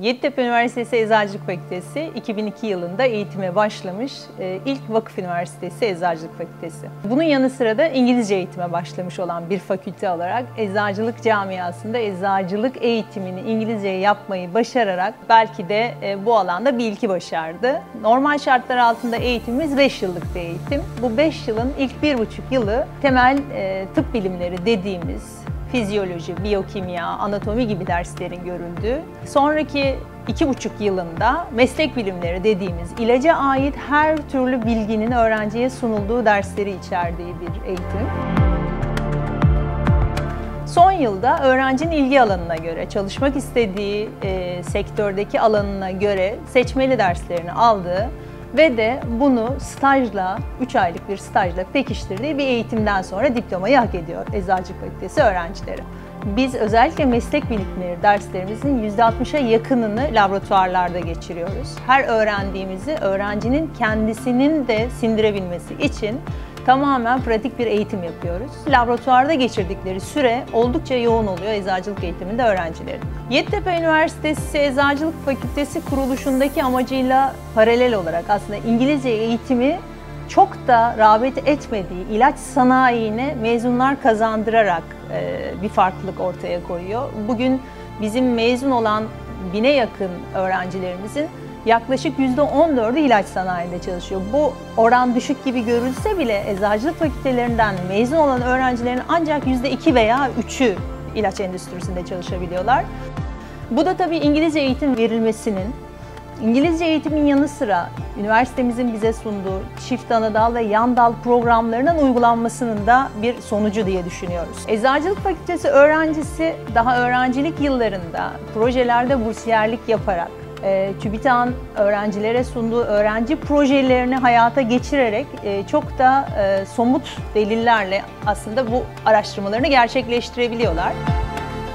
Yeditepe Üniversitesi Eczacılık Fakültesi 2002 yılında eğitime başlamış ilk vakıf üniversitesi Eczacılık Fakültesi. Bunun yanı sıra da İngilizce eğitime başlamış olan bir fakülte olarak eczacılık camiasında eczacılık eğitimini İngilizceye yapmayı başararak belki de bu alanda bir ilki başardı. Normal şartlar altında eğitimimiz 5 yıllık bir eğitim. Bu 5 yılın ilk 1,5 yılı temel tıp bilimleri dediğimiz fizyoloji, biyokimya, anatomi gibi derslerin görüldüğü, sonraki 2,5 yılında meslek bilimleri dediğimiz ilaca ait her türlü bilginin öğrenciye sunulduğu dersleri içerdiği bir eğitim. Son yılda öğrencinin ilgi alanına göre, çalışmak istediği sektördeki alanına göre seçmeli derslerini aldığı ve de bunu stajla, 3 aylık bir stajla pekiştirdiği bir eğitimden sonra diplomayı hak ediyor Eczacılık Fakültesi öğrencileri. Biz özellikle meslek bilimleri derslerimizin %60'a yakınını laboratuvarlarda geçiriyoruz. Her öğrendiğimizi öğrencinin kendisinin de sindirebilmesi için tamamen pratik bir eğitim yapıyoruz. Laboratuvarda geçirdikleri süre oldukça yoğun oluyor eczacılık eğitiminde öğrencilerin. Yeditepe Üniversitesi Eczacılık Fakültesi kuruluşundaki amacıyla paralel olarak aslında İngilizce eğitimi çok da rağbet etmediği ilaç sanayine mezunlar kazandırarak bir farklılık ortaya koyuyor. Bugün bizim mezun olan 1000'e yakın öğrencilerimizin yaklaşık %14'ü ilaç sanayinde çalışıyor. Bu oran düşük gibi görülse bile eczacılık fakültelerinden mezun olan öğrencilerin ancak %2 veya 3'ü ilaç endüstrisinde çalışabiliyorlar. Bu da tabii İngilizce eğitim verilmesinin, İngilizce eğitimin yanı sıra üniversitemizin bize sunduğu çift anadal ve yan dal programlarının uygulanmasının da bir sonucu diye düşünüyoruz. Eczacılık Fakültesi öğrencisi daha öğrencilik yıllarında projelerde bursiyerlik yaparak, TÜBİTAK'ın öğrencilere sunduğu öğrenci projelerini hayata geçirerek çok da somut delillerle aslında bu araştırmalarını gerçekleştirebiliyorlar.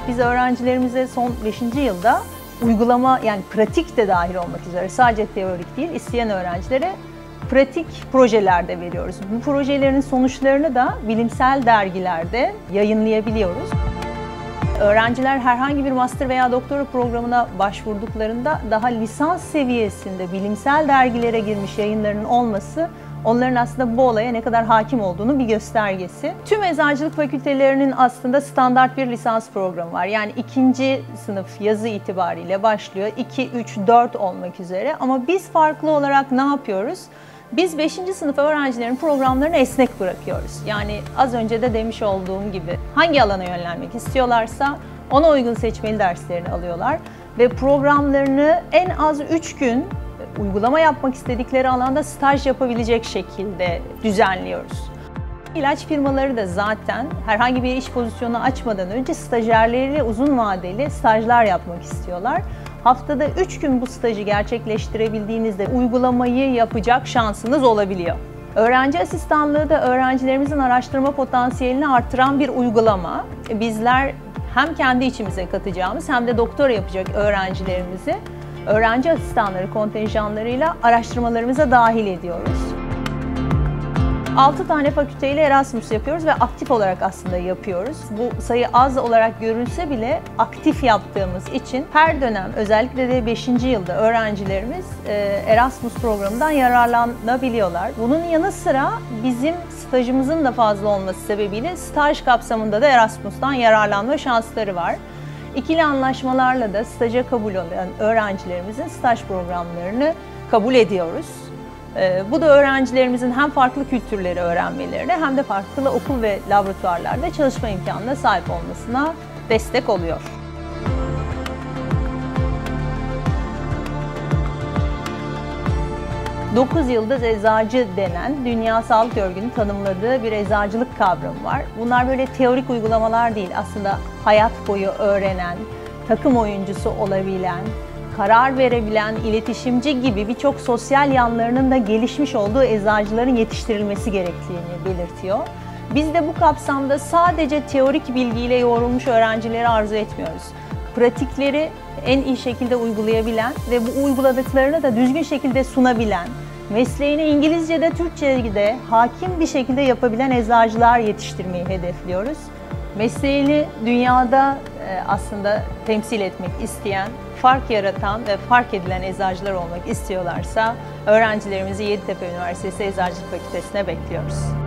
Biz öğrencilerimize son 5. yılda uygulama, yani pratik de dahil olmak üzere, sadece teorik değil, isteyen öğrencilere pratik projelerde veriyoruz. Bu projelerin sonuçlarını da bilimsel dergilerde yayınlayabiliyoruz. Öğrenciler herhangi bir master veya doktora programına başvurduklarında daha lisans seviyesinde bilimsel dergilere girmiş yayınlarının olması onların aslında bu olaya ne kadar hakim olduğunu bir göstergesi. Tüm eczacılık fakültelerinin aslında standart bir lisans programı var. Yani 2. sınıf yazı itibariyle başlıyor. 2, 3, 4 olmak üzere. Ama biz farklı olarak ne yapıyoruz? Biz 5. sınıf öğrencilerin programlarını esnek bırakıyoruz. Yani az önce de demiş olduğum gibi hangi alana yönlenmek istiyorlarsa ona uygun seçmeli derslerini alıyorlar ve programlarını en az 3 gün uygulama yapmak istedikleri alanda staj yapabilecek şekilde düzenliyoruz. İlaç firmaları da zaten herhangi bir iş pozisyonu açmadan önce stajyerleriyle uzun vadeli stajlar yapmak istiyorlar. Haftada 3 gün bu stajı gerçekleştirebildiğinizde uygulamayı yapacak şansınız olabiliyor. Öğrenci asistanlığı da öğrencilerimizin araştırma potansiyelini artıran bir uygulama. Bizler hem kendi içimize katacağımız hem de doktora yapacak öğrencilerimizi öğrenci asistanları kontenjanlarıyla araştırmalarımıza dahil ediyoruz. 6 tane fakülteyle Erasmus yapıyoruz ve aktif olarak aslında yapıyoruz. Bu sayı az olarak görülse bile aktif yaptığımız için her dönem, özellikle de 5. yılda öğrencilerimiz Erasmus programından yararlanabiliyorlar. Bunun yanı sıra bizim stajımızın da fazla olması sebebiyle staj kapsamında da Erasmus'tan yararlanma şansları var. İkili anlaşmalarla da staja kabul olan öğrencilerimizin staj programlarını kabul ediyoruz. Bu da öğrencilerimizin hem farklı kültürleri öğrenmelerine hem de farklı okul ve laboratuvarlarda çalışma imkanına sahip olmasına destek oluyor. Dokuz yıldız eczacı denen Dünya Sağlık Örgütü'nün tanımladığı bir eczacılık kavramı var. Bunlar böyle teorik uygulamalar değil, aslında hayat boyu öğrenen, takım oyuncusu olabilen, karar verebilen, iletişimci gibi birçok sosyal yanlarının da gelişmiş olduğu eczacıların yetiştirilmesi gerektiğini belirtiyor. Biz de bu kapsamda sadece teorik bilgiyle yoğrulmuş öğrencileri arzu etmiyoruz. Pratikleri en iyi şekilde uygulayabilen ve bu uyguladıklarını da düzgün şekilde sunabilen, mesleğini İngilizce'de, Türkçe'de hakim bir şekilde yapabilen eczacılar yetiştirmeyi hedefliyoruz. Mesleğini dünyada aslında temsil etmek isteyen, fark yaratan ve fark edilen eczacılar olmak istiyorlarsa öğrencilerimizi Yeditepe Üniversitesi Eczacılık Fakültesi'ne bekliyoruz.